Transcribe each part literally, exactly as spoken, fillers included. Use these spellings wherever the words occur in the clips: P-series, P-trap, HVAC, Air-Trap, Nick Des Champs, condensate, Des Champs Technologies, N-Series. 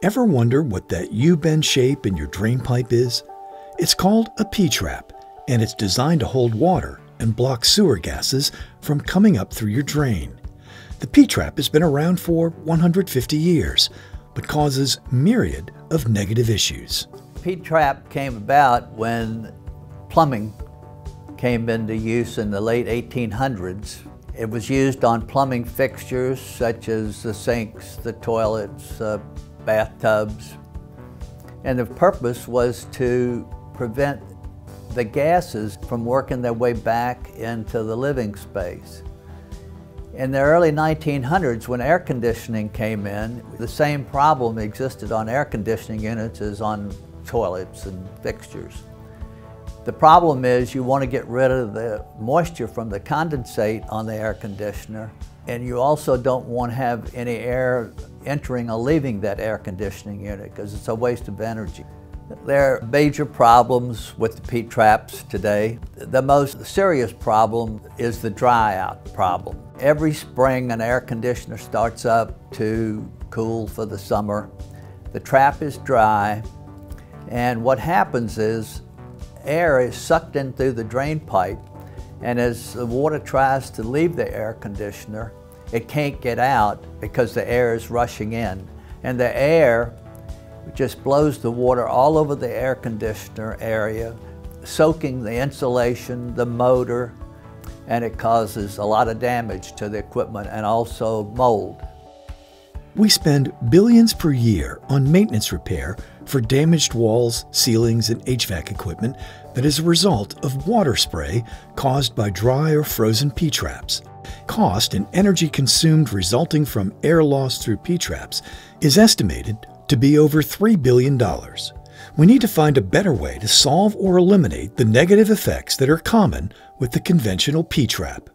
Ever wonder what that U-bend shape in your drainpipe is? It's called a P-trap, and it's designed to hold water and block sewer gases from coming up through your drain. The P-trap has been around for one hundred fifty years, but causes myriad of negative issues. P-trap came about when plumbing came into use in the late eighteen hundreds. It was used on plumbing fixtures such as the sinks, the toilets, uh, bathtubs, and the purpose was to prevent the gases from working their way back into the living space. In the early nineteen hundreds, when air conditioning came in, the same problem existed on air conditioning units as on toilets and fixtures. The problem is you want to get rid of the moisture from the condensate on the air conditioner, and you also don't want to have any air entering or leaving that air conditioning unit because it's a waste of energy. There are major problems with the P-traps today. The most serious problem is the dry out problem. Every spring an air conditioner starts up to cool for the summer. The trap is dry, and what happens is air is sucked in through the drain pipe, and as the water tries to leave the air conditioner, it can't get out because the air is rushing in. And the air just blows the water all over the air conditioner area, soaking the insulation, the motor, and it causes a lot of damage to the equipment and also mold. We spend billions per year on maintenance repair for damaged walls, ceilings, and H V A C equipment that is a result of water spray caused by dry or frozen P-traps. Cost and energy consumed resulting from air loss through P-traps is estimated to be over three billion dollars. We need to find a better way to solve or eliminate the negative effects that are common with the conventional P-trap.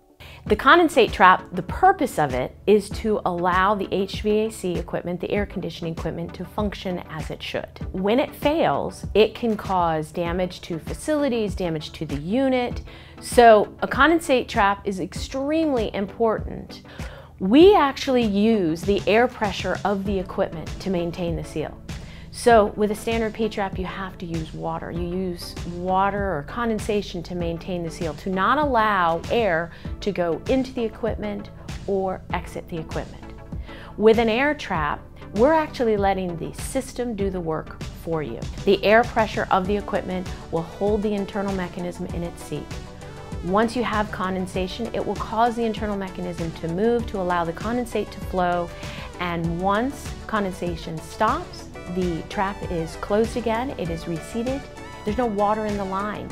The condensate trap, the purpose of it is to allow the H V A C equipment, the air conditioning equipment, to function as it should. When it fails, it can cause damage to facilities, damage to the unit. So a condensate trap is extremely important. We actually use the air pressure of the equipment to maintain the seal. So with a standard P-trap, you have to use water. You use water or condensation to maintain the seal, to not allow air to go into the equipment or exit the equipment. With an air trap, we're actually letting the system do the work for you. The air pressure of the equipment will hold the internal mechanism in its seat. Once you have condensation, it will cause the internal mechanism to move to allow the condensate to flow. And once condensation stops, the trap is closed again, it is reseated, there's no water in the line.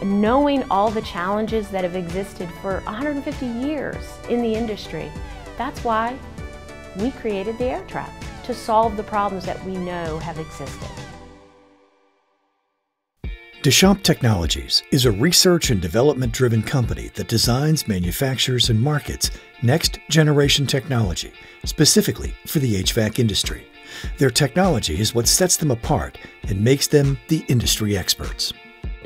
And knowing all the challenges that have existed for one hundred fifty years in the industry, that's why we created the Air-Trap, to solve the problems that we know have existed. Des Champs Technologies is a research and development-driven company that designs, manufactures, and markets next-generation technology, specifically for the H V A C industry. Their technology is what sets them apart and makes them the industry experts.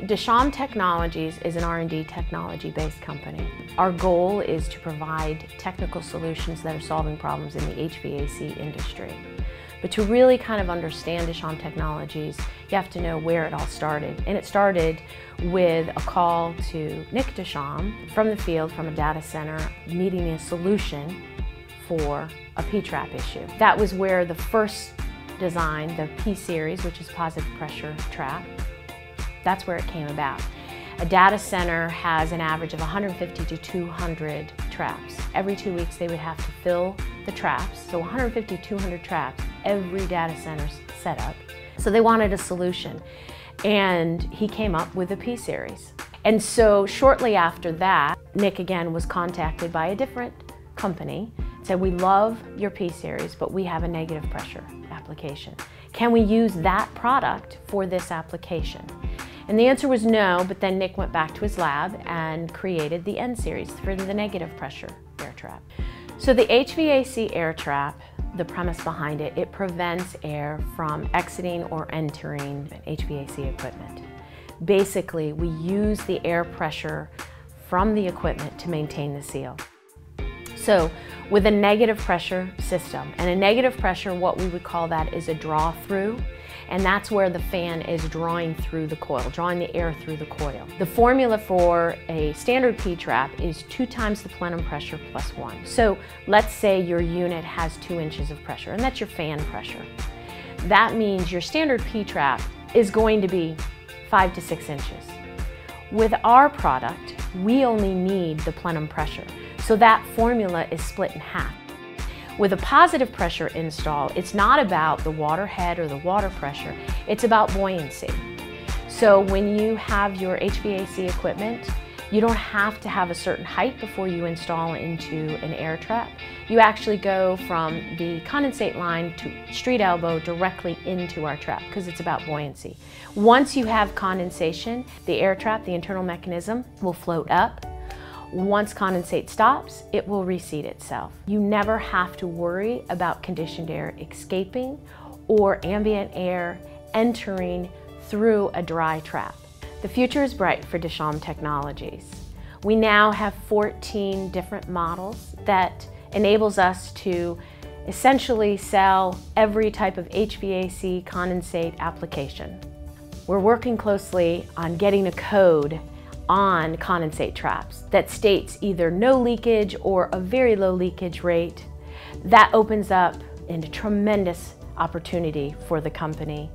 Des Champs Technologies is an R and D technology-based company. Our goal is to provide technical solutions that are solving problems in the H V A C industry. But to really kind of understand Des Champs Technologies, you have to know where it all started. And it started with a call to Nick Des Champs from the field, from a data center, needing a solution for a P-trap issue. That was where the first design, the P-series, which is positive pressure trap, that's where it came about. A data center has an average of one hundred fifty to two hundred traps. Every two weeks they would have to fill the traps, so one hundred fifty to two hundred traps every data center's set up. So they wanted a solution, and he came up with the P-series. And so shortly after that, Nick again was contacted by a different company, said, we love your P-series, but we have a negative pressure application. Can we use that product for this application? And the answer was no, but then Nick went back to his lab and created the N-Series for the negative pressure Air-Trap. So the H V A C Air-Trap, the premise behind it, it prevents air from exiting or entering H V A C equipment. Basically, we use the air pressure from the equipment to maintain the seal. So with a negative pressure system, and a negative pressure, what we would call that is a draw through, and that's where the fan is drawing through the coil, drawing the air through the coil. The formula for a standard P-trap is two times the plenum pressure plus one. So let's say your unit has two inches of pressure, and that's your fan pressure. That means your standard P-trap is going to be five to six inches. With our product, we only need the plenum pressure, so that formula is split in half. With a positive pressure install, it's not about the water head or the water pressure, it's about buoyancy. So when you have your H V A C equipment, you don't have to have a certain height before you install into an Air-Trap. You actually go from the condensate line to street elbow directly into our trap, because it's about buoyancy. Once you have condensation, the Air-Trap, the internal mechanism, will float up. Once condensate stops, it will reseat itself. You never have to worry about conditioned air escaping or ambient air entering through a dry trap. The future is bright for Des Champs Technologies. We now have fourteen different models that enables us to essentially sell every type of H V A C condensate application. We're working closely on getting a code on condensate traps that states either no leakage or a very low leakage rate. That opens up into tremendous opportunity for the company.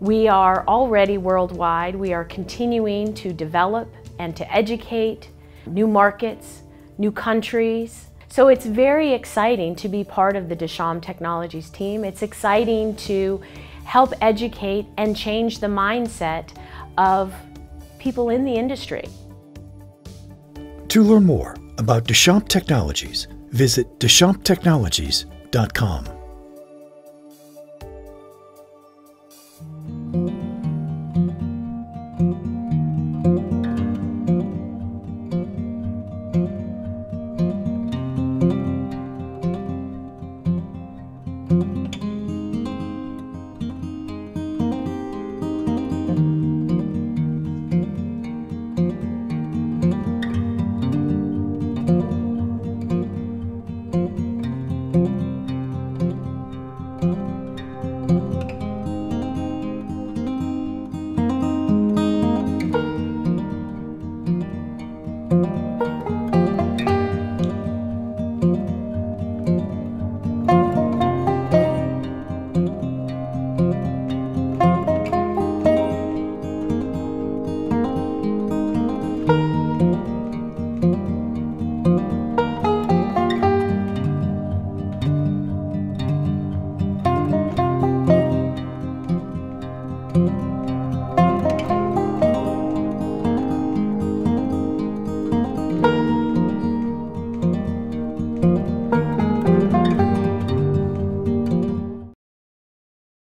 We are already worldwide. We are continuing to develop and to educate new markets, new countries. So it's very exciting to be part of the Des Champs Technologies team. It's exciting to help educate and change the mindset of people in the industry. To learn more about Des Champs Technologies, visit des champs technologies dot com. Thank you.